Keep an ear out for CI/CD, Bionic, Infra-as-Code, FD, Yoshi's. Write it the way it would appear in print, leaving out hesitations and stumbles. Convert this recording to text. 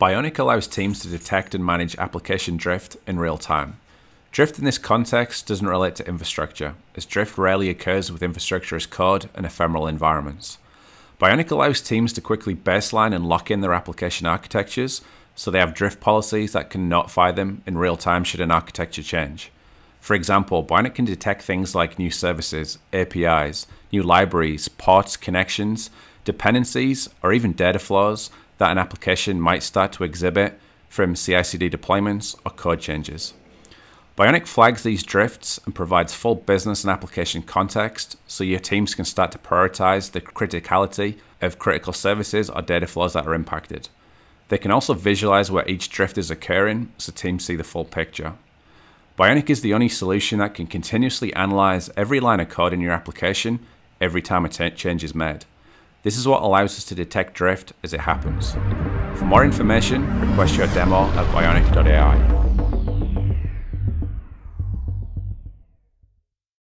Bionic allows teams to detect and manage application drift in real time. Drift in this context doesn't relate to infrastructure, as drift rarely occurs with infrastructure as code and ephemeral environments. Bionic allows teams to quickly baseline and lock in their application architectures, so they have drift policies that can notify them in real time should an architecture change. For example, Bionic can detect things like new services, APIs, new libraries, ports, connections, dependencies, or even data flows that an application might start to exhibit from CI/CD deployments or code changes. Bionic flags these drifts and provides full business and application context so your teams can start to prioritize the criticality of critical services or data flows that are impacted. They can also visualize where each drift is occurring so teams see the full picture. Bionic is the only solution that can continuously analyze every line of code in your application every time a change is made. This is what allows us to detect drift as it happens. For more information, request your demo at bionic.ai.